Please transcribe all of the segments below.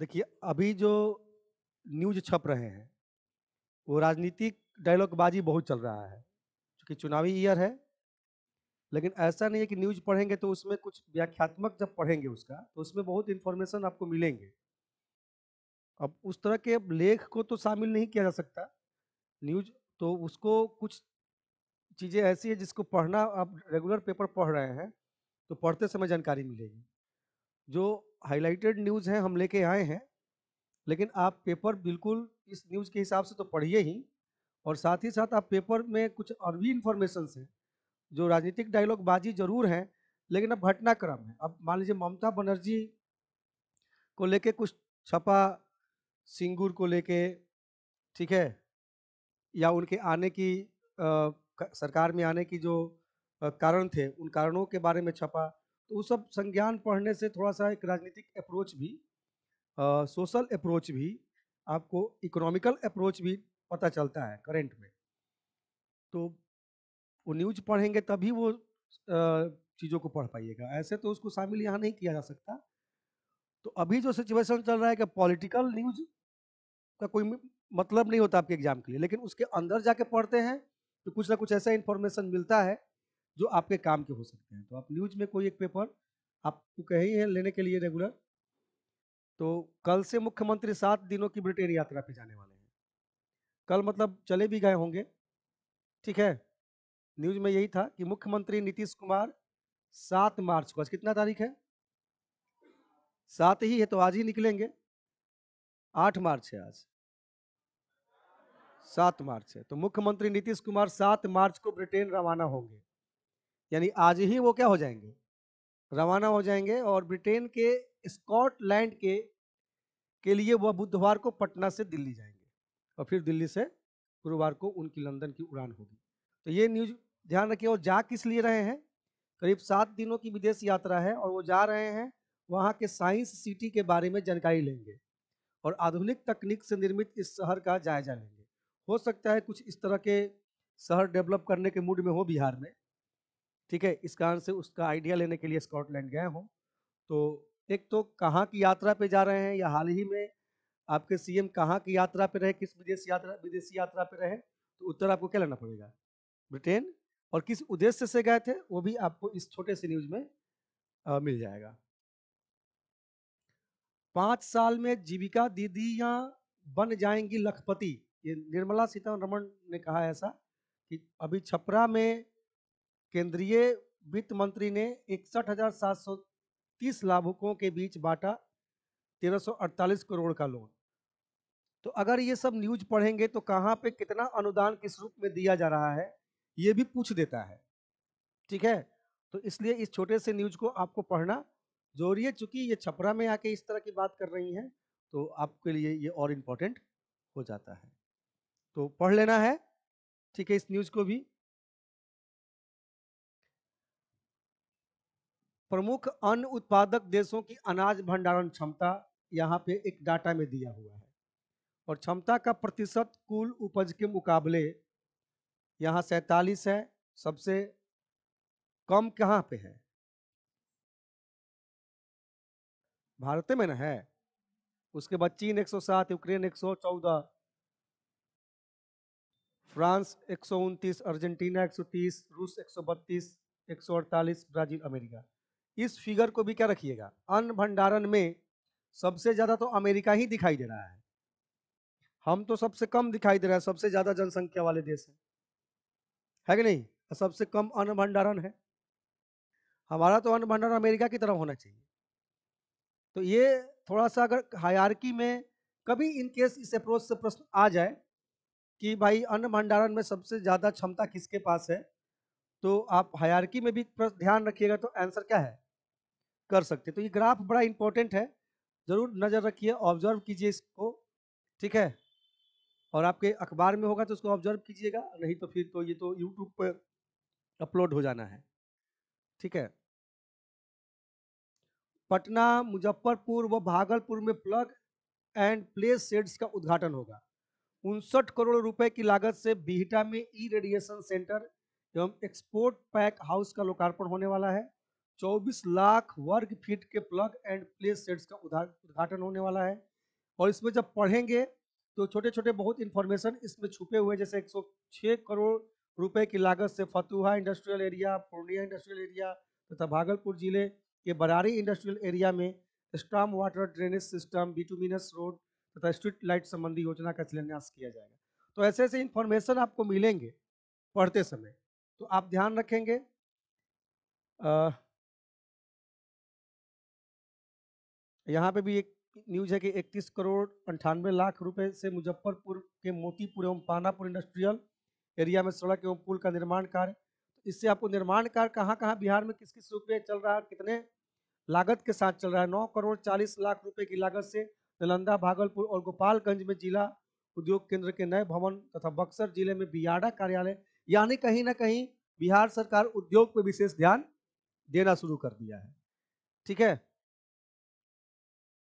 देखिए अभी जो न्यूज छप रहे हैं वो राजनीतिक डायलॉगबाजी बहुत चल रहा है क्योंकि चुनावी ईयर है। लेकिन ऐसा नहीं है कि न्यूज पढ़ेंगे तो उसमें कुछ व्याख्यात्मक जब पढ़ेंगे उसका तो उसमें बहुत इन्फॉर्मेशन आपको मिलेंगे। अब उस तरह के लेख को तो शामिल नहीं किया जा सकता न्यूज, तो उसको कुछ चीज़ें ऐसी है जिसको पढ़ना, आप रेगुलर पेपर पढ़ रहे हैं तो पढ़ते समय जानकारी मिलेगी। जो हाईलाइटेड न्यूज़ है हम लेके आए हैं, लेकिन आप पेपर बिल्कुल इस न्यूज़ के हिसाब से तो पढ़िए ही, और साथ ही साथ आप पेपर में कुछ और भी इन्फॉर्मेशन हैं जो राजनीतिक डायलॉगबाजी जरूर हैं लेकिन अब घटनाक्रम है। अब मान लीजिए ममता बनर्जी को लेके कुछ छपा, सिंगूर को लेके, ठीक है, या उनके आने की सरकार में आने की जो कारण थे उन कारणों के बारे में छपा, तो वो सब संज्ञान पढ़ने से थोड़ा सा एक राजनीतिक अप्रोच भी, सोशल अप्रोच भी, आपको इकोनॉमिकल अप्रोच भी पता चलता है करंट में। तो वो न्यूज पढ़ेंगे तभी वो चीज़ों को पढ़ पाइएगा, ऐसे तो उसको शामिल यहाँ नहीं किया जा सकता। तो अभी जो सिचुएशन चल रहा है कि पॉलिटिकल न्यूज का कोई मतलब नहीं होता आपके एग्जाम के लिए, लेकिन उसके अंदर जाके पढ़ते हैं तो कुछ ना कुछ ऐसा इन्फॉर्मेशन मिलता है जो आपके काम के हो सकते हैं। तो आप न्यूज में कोई एक पेपर आपको कही है लेने के लिए रेगुलर। तो कल से मुख्यमंत्री 7 दिनों की ब्रिटेन यात्रा पे जाने वाले हैं, कल मतलब चले भी गए होंगे, ठीक है। न्यूज में यही था कि मुख्यमंत्री नीतीश कुमार 7 मार्च को, आज कितना तारीख है, 7 ही है तो आज ही निकलेंगे, 8 मार्च है आज, 7 मार्च है, तो मुख्यमंत्री नीतीश कुमार 7 मार्च को ब्रिटेन रवाना होंगे, यानी आज ही वो क्या हो जाएंगे, रवाना हो जाएंगे। और ब्रिटेन के स्कॉटलैंड के लिए वह बुधवार को पटना से दिल्ली जाएंगे और फिर दिल्ली से गुरुवार को उनकी लंदन की उड़ान होगी। तो ये न्यूज ध्यान रखिए। और जा किस लिए रहे हैं, करीब 7 दिनों की विदेश यात्रा है और वो जा रहे हैं वहाँ के साइंस सिटी के बारे में जानकारी लेंगे और आधुनिक तकनीक से निर्मित इस शहर का जायजा लेंगे। हो सकता है कुछ इस तरह के शहर डेवलप करने के मूड में हो बिहार में, ठीक है, इस कारण से उसका आइडिया लेने के लिए स्कॉटलैंड गए हों। तो एक तो कहाँ की यात्रा पे जा रहे हैं, या हाल ही में आपके सीएम कहाँ की यात्रा पे रहे, किस विदेशी यात्रा पे रहे, तो उत्तर आपको क्या लेना पड़ेगा, ब्रिटेन, और किस उद्देश्य से गए थे वो भी आपको इस छोटे से न्यूज में मिल जाएगा। 5 साल में जीविका दीदियाँ बन जाएंगी लखपति, ये निर्मला सीतारमण ने कहा ऐसा। कि अभी छपरा में केंद्रीय वित्त मंत्री ने 61,730 लाभुकों के बीच बांटा 1348 करोड़ का लोन। तो अगर ये सब न्यूज पढ़ेंगे तो कहाँ पे कितना अनुदान किस रूप में दिया जा रहा है ये भी पूछ देता है, ठीक है। तो इसलिए इस छोटे से न्यूज को आपको पढ़ना जरूरी है। चूंकि ये छपरा में आके इस तरह की बात कर रही हैं तो आपके लिए ये और इम्पोर्टेंट हो जाता है, तो पढ़ लेना है, ठीक है, इस न्यूज को भी। प्रमुख अन्न उत्पादक देशों की अनाज भंडारण क्षमता यहाँ पे एक डाटा में दिया हुआ है और क्षमता का प्रतिशत कुल उपज के मुकाबले यहाँ 47 है। सबसे कम कहाँ पे है, भारत में ना है, उसके बाद चीन 107, यूक्रेन 114, फ्रांस 129, अर्जेंटीना 130, रूस 132, 148, ब्राजील, अमेरिका। इस फिगर को भी क्या रखिएगा, अन्न भंडारण में सबसे ज्यादा तो अमेरिका ही दिखाई दे रहा है, हम तो सबसे कम दिखाई दे रहा है, सबसे ज्यादा जनसंख्या वाले देश है कि नहीं, सबसे कम अन्न भंडारण है हमारा, तो अन्न भंडारण अमेरिका की तरफ होना चाहिए। तो ये थोड़ा सा अगर हायरार्की में कभी इनकेस इस अप्रोच से प्रश्न आ जाए कि भाई अन्न भंडारण में सबसे ज्यादा क्षमता किसके पास है, तो आप हायरार्की में भी ध्यान रखिएगा तो आंसर क्या है कर सकते। तो ये ग्राफ बड़ा इंपॉर्टेंट है, जरूर नज़र रखिए, ऑब्जर्व कीजिए इसको, ठीक है। और आपके अखबार में होगा तो उसको ऑब्जर्व कीजिएगा, नहीं तो फिर तो ये तो यूट्यूब पर अपलोड हो जाना है, ठीक है। पटना, मुजफ्फरपुर व भागलपुर में प्लग एंड प्ले शेड्स का उद्घाटन होगा। 59 करोड़ रुपए की लागत से बिहटा में ई रेडिएशन सेंटर एवं एक्सपोर्ट पैक हाउस का लोकार्पण होने वाला है। 24 लाख वर्ग फीट के प्लग एंड प्ले सेट्स का उद्घाटन होने वाला है। और इसमें जब पढ़ेंगे तो छोटे छोटे बहुत इन्फॉर्मेशन इसमें छुपे हुए, जैसे 106 करोड़ रुपए की लागत से Fatuha industrial area, Purnia industrial area तथा भागलपुर जिले के बरारी इंडस्ट्रियल एरिया में storm water drainage system, bituminous road तथा स्ट्रीट लाइट संबंधी योजना का शिलान्यास किया जाएगा। तो ऐसे ऐसे इन्फॉर्मेशन आपको मिलेंगे पढ़ते समय, तो आप ध्यान रखेंगे। यहाँ पे भी एक न्यूज है कि 31 करोड़ 98 लाख रुपए से मुजफ्फरपुर के मोतीपुर एवं पानापुर इंडस्ट्रियल एरिया में सड़क एवं पुल का निर्माण कार्य। इससे आपको निर्माण कार्य कहाँ कहाँ बिहार में किस किस रुपये चल रहा है, कितने लागत के साथ चल रहा है। 9 करोड़ 40 लाख रुपए की लागत से नालंदा, भागलपुर और गोपालगंज में जिला उद्योग केंद्र के नए भवन तथा बक्सर जिले में बियाडा कार्यालय। यानी कहीं ना कहीं बिहार सरकार उद्योग पर विशेष ध्यान देना शुरू कर दिया है। ठीक है,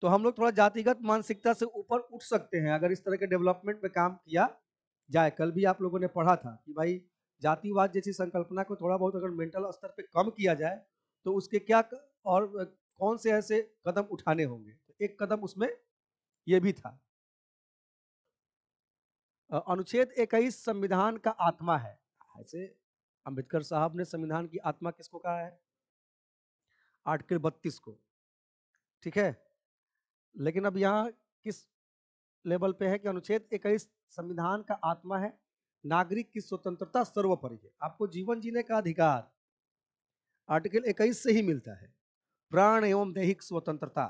तो हम लोग थोड़ा जातिगत मानसिकता से ऊपर उठ सकते हैं अगर इस तरह के डेवलपमेंट में काम किया जाए। कल भी आप लोगों ने पढ़ा था कि भाई जातिवाद जैसी संकल्पना को थोड़ा बहुत अगर मेंटल स्तर पे कम किया जाए तो उसके क्या और कौन से ऐसे कदम उठाने होंगे, एक कदम उसमें यह भी था। अनुच्छेद 21 संविधान का आत्मा है। ऐसे अम्बेडकर साहब ने संविधान की आत्मा किसको कहा है? आर्टिकल 32 को। ठीक है, लेकिन अब यहाँ किस लेवल पे है कि अनुच्छेद 21 संविधान का आत्मा है, नागरिक की स्वतंत्रता सर्वोपरि है। आपको जीवन जीने का अधिकार आर्टिकल 21 से ही मिलता है। प्राण एवं दैहिक स्वतंत्रता,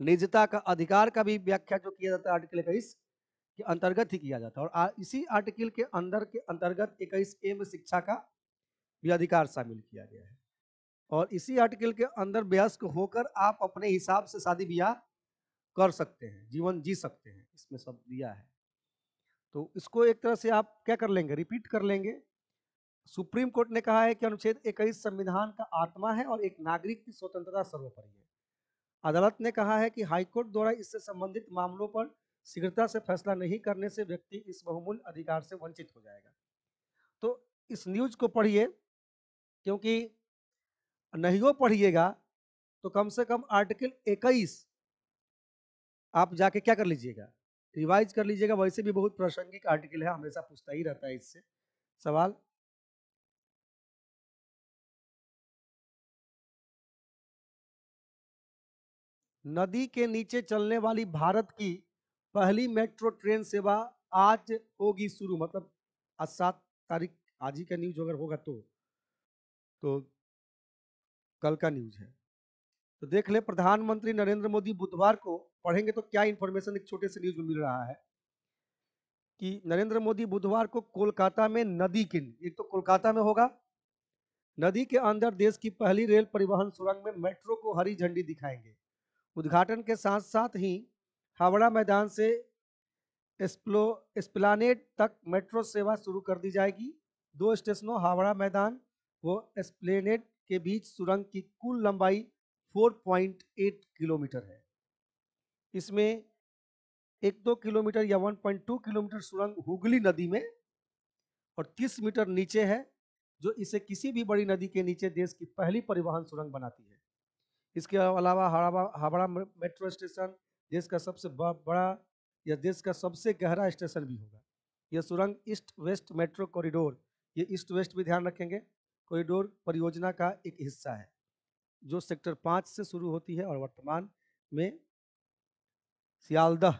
निजता का अधिकार का भी व्याख्या जो किया जाता है आर्टिकल 21 के अंतर्गत ही किया जाता है। और इसी आर्टिकल के अंदर के अंतर्गत 21A में शिक्षा का भी अधिकार शामिल किया गया है। और इसी आर्टिकल के अंदर वयस्क होकर आप अपने हिसाब से शादी ब्याह कर सकते हैं, जीवन जी सकते हैं, इसमें सब दिया है। तो इसको एक तरह से आप क्या कर लेंगे, रिपीट कर लेंगे। सुप्रीम कोर्ट ने कहा है कि अनुच्छेद 21 संविधान का आत्मा है और एक नागरिक की स्वतंत्रता सर्वोपरि है। अदालत ने कहा है कि हाईकोर्ट द्वारा इससे संबंधित मामलों पर शीघ्रता से फैसला नहीं करने से व्यक्ति इस बहुमूल्य अधिकार से वंचित हो जाएगा। तो इस न्यूज को पढ़िए, क्योंकि नहीं पढ़िएगा तो कम से कम आर्टिकल 21 आप जाके क्या कर लीजिएगा, रिवाइज कर लीजिएगा। वैसे भी बहुत प्रासंगिक आर्टिकल है, हमेशा पूछता ही रहता है इससे सवाल। नदी के नीचे चलने वाली भारत की पहली मेट्रो ट्रेन सेवा आज होगी शुरू, मतलब आज 7 तारीख, आज ही का न्यूज अगर होगा तो कल का न्यूज है, तो देख ले। प्रधानमंत्री नरेंद्र मोदी बुधवार को, पढ़ेंगे तो क्या इंफॉर्मेशन एक छोटे से न्यूज में मिल रहा है कि नरेंद्र मोदी बुधवार को कोलकाता में नदी के, एक तो कोलकाता में होगा, नदी के अंदर देश की पहली रेल परिवहन सुरंग में मेट्रो को हरी झंडी दिखाएंगे। उद्घाटन के साथ साथ ही हावड़ा मैदान से एस्प्लानेड तक मेट्रो सेवा शुरू कर दी जाएगी। 2 स्टेशनों हावड़ा मैदान व एस्प्लेनेड के बीच सुरंग की कुल लंबाई 4.8 किलोमीटर है। इसमें 1-2 किलोमीटर या 1.2 किलोमीटर सुरंग हुगली नदी में और 30 मीटर नीचे है, जो इसे किसी भी बड़ी नदी के नीचे देश की पहली परिवहन सुरंग बनाती है। इसके अलावा हावड़ा मेट्रो स्टेशन देश का सबसे बड़ा या देश का सबसे गहरा स्टेशन भी होगा। यह सुरंग ईस्ट वेस्ट मेट्रो कॉरिडोर, ये ईस्ट वेस्ट भी ध्यान रखेंगे, कॉरिडोर परियोजना का एक हिस्सा है जो सेक्टर 5 से शुरू होती है और वर्तमान में सियालदह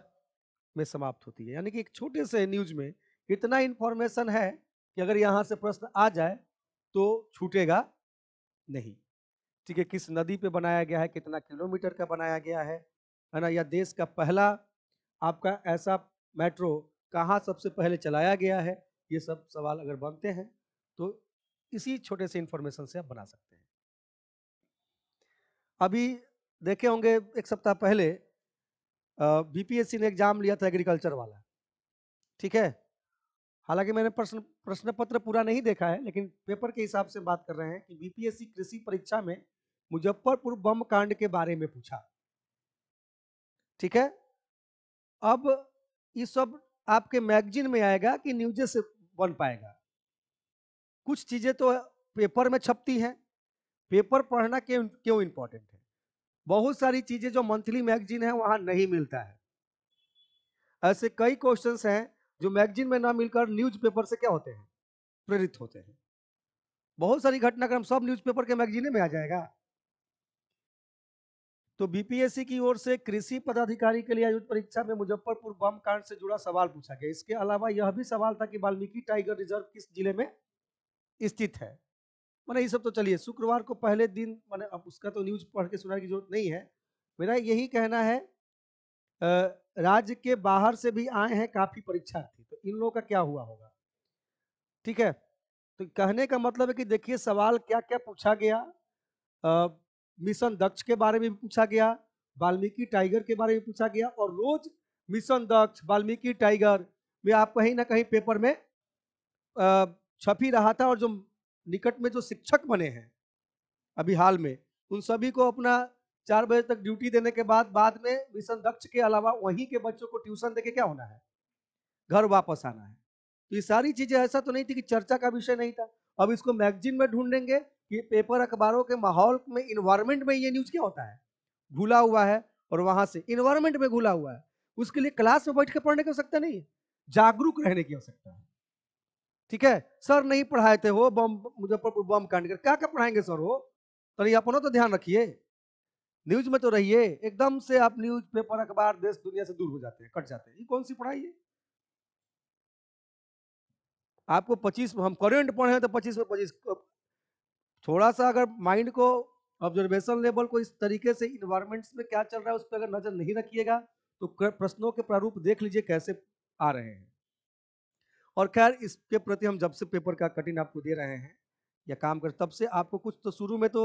में समाप्त होती है। यानी कि एक छोटे से न्यूज में इतना इन्फॉर्मेशन है कि अगर यहाँ से प्रश्न आ जाए तो छूटेगा नहीं। ठीक है, किस नदी पे बनाया गया है, कितना किलोमीटर का बनाया गया है ना, या देश का पहला आपका ऐसा मेट्रो कहाँ सबसे पहले चलाया गया है, ये सब सवाल अगर बनते हैं तो इसी छोटे से इंफॉर्मेशन से आप बना सकते हैं। अभी देखे होंगे 1 सप्ताह पहले बीपीएससी ने एग्जाम लिया था एग्रीकल्चर वाला। ठीक है, हालांकि मैंने प्रश्न पत्र पूरा नहीं देखा है, लेकिन पेपर के हिसाब से बात कर रहे हैं कि बीपीएससी कृषि परीक्षा में मुजफ्फरपुर बम कांड के बारे में पूछा। ठीक है, अब ये सब आपके मैगजीन में आएगा कि न्यूज़ से बन पाएगा। कुछ चीज़ें तो पेपर में छपती हैं, पेपर पढ़ना क्यों इम्पोर्टेंट है। बहुत सारी चीज़ें जो मंथली मैगजीन है वहाँ नहीं मिलता है, ऐसे कई क्वेश्चंस हैं जो मैगजीन में ना मिलकर न्यूज़पेपर से क्या होते हैं, प्रेरित होते हैं। बहुत सारी घटनाक्रम सब न्यूज़पेपर के मैगजीन में आ जाएगा। तो बीपीएससी की ओर से कृषि पदाधिकारी के लिए आयोजित परीक्षा में मुजफ्फरपुर बम कांड से जुड़ा सवाल पूछा गया। इसके अलावा यह भी सवाल था कि वाल्मीकि टाइगर रिजर्व किस जिले में स्थित है। मैंने ये सब तो चलिए शुक्रवार को पहले दिन, मैंने अब उसका तो न्यूज पढ़ के सुनाने की जरूरत नहीं है। मेरा यही कहना है राज्य के बाहर से भी आए हैं काफी परीक्षार्थी, तो इन लोगों का क्या हुआ होगा। ठीक है, तो कहने का मतलब है कि देखिए सवाल क्या क्या पूछा गया। मिशन दक्ष के बारे में भी पूछा गया, वाल्मीकि टाइगर के बारे में पूछा गया, और रोज मिशन दक्ष वाल्मीकि टाइगर में आप कहीं ना कहीं पेपर में छपी रहा था। और जो निकट में जो शिक्षक बने हैं अभी हाल में, उन सभी को अपना 4 बजे तक ड्यूटी देने के बाद में मिशन दक्ष के अलावा वहीं के बच्चों को ट्यूशन देके क्या होना है, घर वापस आना है। तो ये सारी चीजें ऐसा तो नहीं थी कि चर्चा का विषय नहीं था। अब इसको मैगजीन में ढूंढेंगे कि पेपर अखबारों के माहौल में, इन्वायरमेंट में ये न्यूज क्या होता है, घुला हुआ है। और वहां से इन्वायरमेंट में घुला हुआ है, उसके लिए क्लास में बैठ के पढ़ने की आवश्यकता नहीं है, जागरूक रहने की आवश्यकता है। ठीक है, सर नहीं पढ़ाए थे वो बम, मुजफ्फरपुर बम कांड कर क्या क्या पढ़ाएंगे सर वो, तो ये अपनों तो ध्यान रखिए, न्यूज में तो रहिए। एकदम से आप न्यूज पेपर अखबार देश दुनिया से दूर हो जाते हैं, कट जाते हैं। ये कौन सी पढ़ाई है आपको? 25 हम करंट पढ़े हैं तो 25 में 25 थोड़ा सा अगर माइंड को, ऑब्जर्वेशन लेवल को इस तरीके से इन्वायरमेंट्स में क्या चल रहा है उस पर अगर नजर नहीं रखिएगा तो प्रश्नों के प्रारूप देख लीजिए कैसे आ रहे हैं। और खैर इसके प्रति हम जब से पेपर का कठिन आपको दे रहे हैं या काम कर, तब से आपको कुछ तो शुरू में तो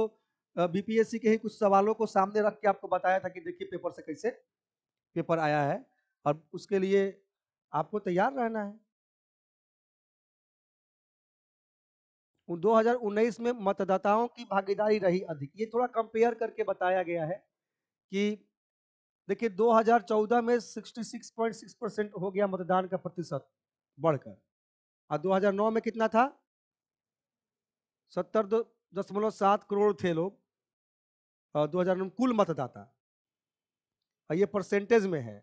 बीपीएससी के ही कुछ सवालों को सामने रख के आपको बताया था कि देखिए पेपर से कैसे पेपर आया है, और उसके लिए आपको तैयार रहना है। 2019 में मतदाताओं की भागीदारी रही अधिक, ये थोड़ा कंपेयर करके बताया गया है कि देखिए 2014 में 66.6% हो गया मतदान का प्रतिशत बढ़कर, और 2009 में कितना था, 70.7 करोड़ थे लोग 2009 में कुल मतदाता, और ये परसेंटेज में है।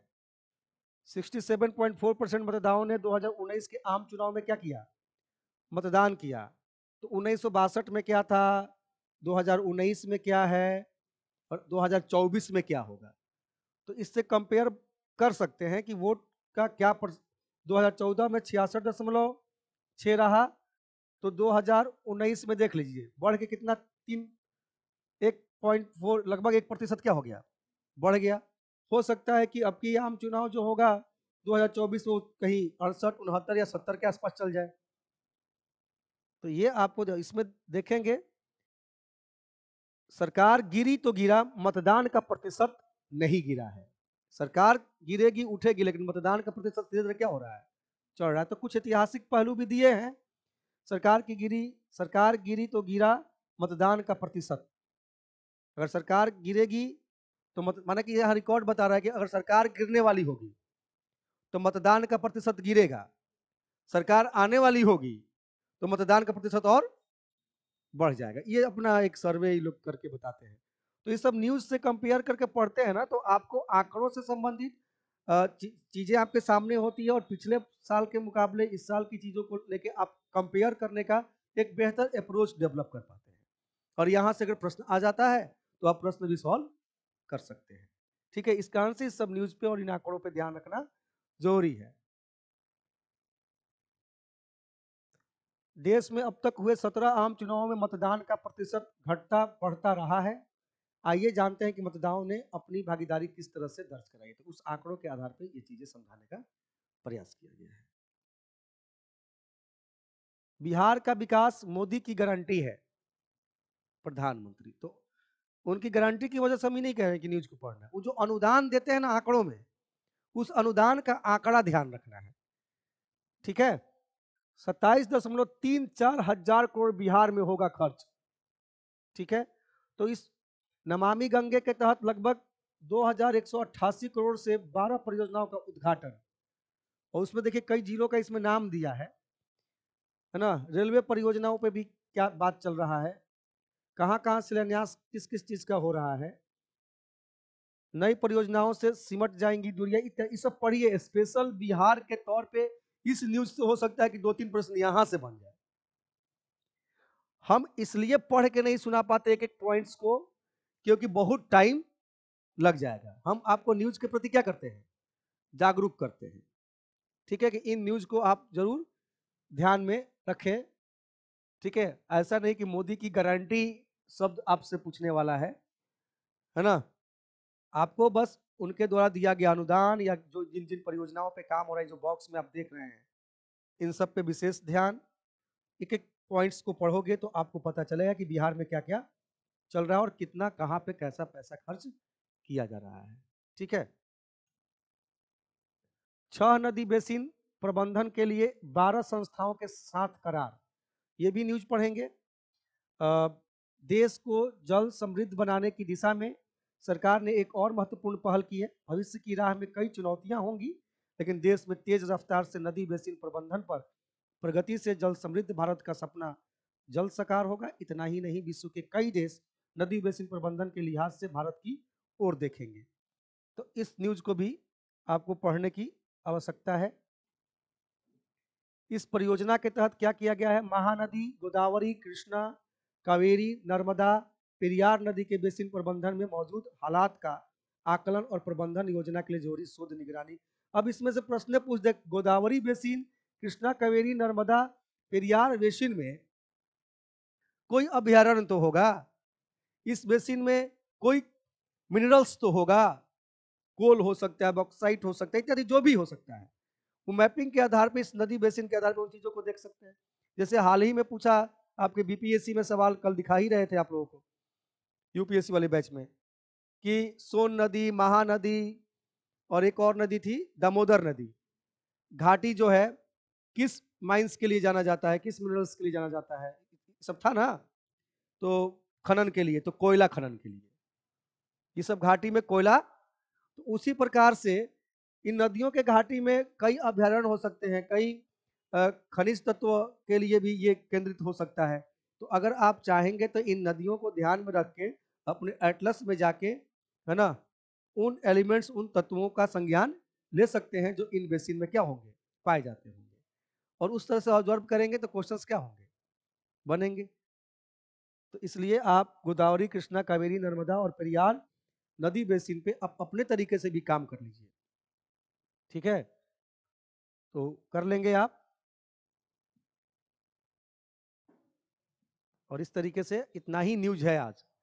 67.4% मतदाताओं ने 2019 के आम चुनाव में क्या किया, मतदान किया। तो 1962 में क्या था, 2019 में क्या है, और 2024 में क्या होगा। तो इससे कंपेयर कर सकते हैं कि वोट का क्या 2014 में 66.6 रहा, तो 2019 में देख लीजिए बढ़ के कितना, 1.4 लगभग 1% क्या हो गया, बढ़ गया। हो सकता है कि अब की आम चुनाव जो होगा 2024 में कहीं 68, 69 या 70 के आसपास चल जाए। तो ये आपको इसमें देखेंगे, सरकार गिरी तो गिरा, मतदान का प्रतिशत नहीं गिरा है। सरकार गिरेगी उठेगी, लेकिन मतदान का प्रतिशत धीरे धीरे क्या हो रहा है, चढ़ रहा है। तो कुछ ऐतिहासिक पहलू भी दिए हैं, सरकार गिरी तो गिरा मतदान का प्रतिशत। अगर सरकार गिरेगी तो माना कि यह रिकॉर्ड बता रहा है कि अगर सरकार गिरने वाली होगी तो मतदान का प्रतिशत गिरेगा, सरकार आने वाली होगी तो मतदान का प्रतिशत और बढ़ जाएगा। ये अपना एक सर्वे लोग करके बताते हैं। तो ये सब न्यूज से कंपेयर करके पढ़ते हैं ना, तो आपको आंकड़ों से संबंधित चीजें आपके सामने होती है, और पिछले साल के मुकाबले इस साल की चीजों को लेके आप कंपेयर करने का एक बेहतर अप्रोच डेवलप कर पाते हैं। और यहाँ से अगर प्रश्न आ जाता है तो आप प्रश्न भी सॉल्व कर सकते हैं। ठीक है, इस कारण से इस सब न्यूज पे और इन आंकड़ों पे ध्यान रखना जरूरी है। देश में अब तक हुए 17 आम चुनावों में मतदान का प्रतिशत घटता बढ़ता रहा है। आइए जानते हैं कि मतदाताओं ने अपनी भागीदारी किस तरह से दर्ज कराई। तो उस आंकड़ों के आधार पर ये चीजें समझाने का प्रयास किया गया है। बिहार का विकास मोदी की गारंटी है, प्रधानमंत्री। तो उनकी गारंटी की वजह से हम ही नहीं कह रहे कि न्यूज को पढ़ना, वो जो अनुदान देते हैं ना आंकड़ों में, उस अनुदान का आंकड़ा ध्यान रखना है। ठीक है, 27.34 हजार करोड़ बिहार में होगा खर्च। ठीक है, तो इस नमामि गंगे के तहत लगभग 2188 करोड़ से 12 परियोजनाओं का उद्घाटन, और उसमें देखिए कई जिलों का इसमें नाम दिया है ना। रेलवे परियोजनाओं पे भी क्या बात चल रहा है, कहाँ कहाँ शिलान्यास किस किस चीज़ का हो रहा है। नई परियोजनाओं से सिमट जाएंगी दूरियां, इस सब पढ़िए स्पेशल बिहार के तौर पे। इस न्यूज से हो सकता है कि 2-3 प्रश्न यहां से बन जाए। हम इसलिए पढ़ के नहीं सुना पाते एक एक पॉइंट्स को क्योंकि बहुत टाइम लग जाएगा। हम आपको न्यूज के प्रति क्या करते हैं, जागरूक करते हैं। ठीक है कि इन न्यूज को आप जरूर ध्यान में रखें। ठीक है, ऐसा नहीं कि मोदी की गारंटी शब्द आपसे पूछने वाला है ना। आपको बस उनके द्वारा दिया गया अनुदान या जो जिन जिन परियोजनाओं पे काम हो रहा है, जो बॉक्स में आप देख रहे हैं, इन सब पे विशेष ध्यान। एक एक पॉइंट्स को पढ़ोगे तो आपको पता चलेगा कि बिहार में क्या क्या चल रहा है और कितना कहाँ पे कैसा पैसा खर्च किया जा रहा है। ठीक है, 6 नदी बेसिन प्रबंधन के लिए 12 संस्थाओं के साथ करार, ये भी न्यूज पढ़ेंगे। देश को जल समृद्ध बनाने की दिशा में सरकार ने एक और महत्वपूर्ण पहल की है। भविष्य की राह में कई चुनौतियां होंगी, लेकिन देश में तेज रफ्तार से नदी बेसिन प्रबंधन पर प्रगति से जल समृद्ध भारत का सपना जल्द साकार होगा। इतना ही नहीं, विश्व के कई देश नदी बेसिन प्रबंधन के लिहाज से भारत की ओर देखेंगे। तो इस न्यूज को भी आपको पढ़ने की आवश्यकता है। इस परियोजना के तहत क्या किया गया है, महानदी, गोदावरी, कृष्णा, कावेरी, नर्मदा, पेरियार नदी के बेसिन प्रबंधन में मौजूद हालात का आकलन और प्रबंधन योजना के लिए जोड़ी शोध निगरानी। अब इसमें से प्रश्न पूछ दे, गोदावरी बेसिन, कृष्णा, कावेरी, नर्मदा, पेरियार बेसिन में कोई अभ्यारण्य तो होगा, इस बेसिन में कोई मिनरल्स तो होगा, कोल हो सकता है, बॉक्साइट हो सकता है, इत्यादि जो भी हो सकता है। वो मैपिंग के आधार पर, इस नदी बेसिन के आधार पर उन चीजों को देख सकते हैं। जैसे हाल ही में पूछा आपके बीपीएससी में, सवाल कल दिखा ही रहे थे आप लोगों को यूपीएससी वाले बैच में, कि सोन नदी, महानदी और एक और नदी थी दामोदर नदी, घाटी जो है किस माइंस के लिए जाना जाता है, किस मिनरल्स के लिए जाना जाता है, सब था ना। तो खनन के लिए, तो कोयला खनन के लिए, ये सब घाटी में कोयला। तो उसी प्रकार से इन नदियों के घाटी में कई अभ्यारण्य हो सकते हैं, कई खनिज तत्व के लिए भी ये केंद्रित हो सकता है। तो अगर आप चाहेंगे तो इन नदियों को ध्यान में रख के अपने एटलस में जाके, है ना, उन एलिमेंट्स, उन तत्वों का संज्ञान ले सकते हैं जो इन बेसिन में क्या होंगे, पाए जाते होंगे, और उस तरह से ऑब्जर्व करेंगे तो क्वेश्चंस क्या होंगे, बनेंगे। तो इसलिए आप गोदावरी, कृष्णा, कावेरी, नर्मदा और पेरियार नदी बेसिन पे आप अपने तरीके से भी काम कर लीजिए। ठीक है, तो कर लेंगे आप। और इस तरीके से इतना ही न्यूज है आज।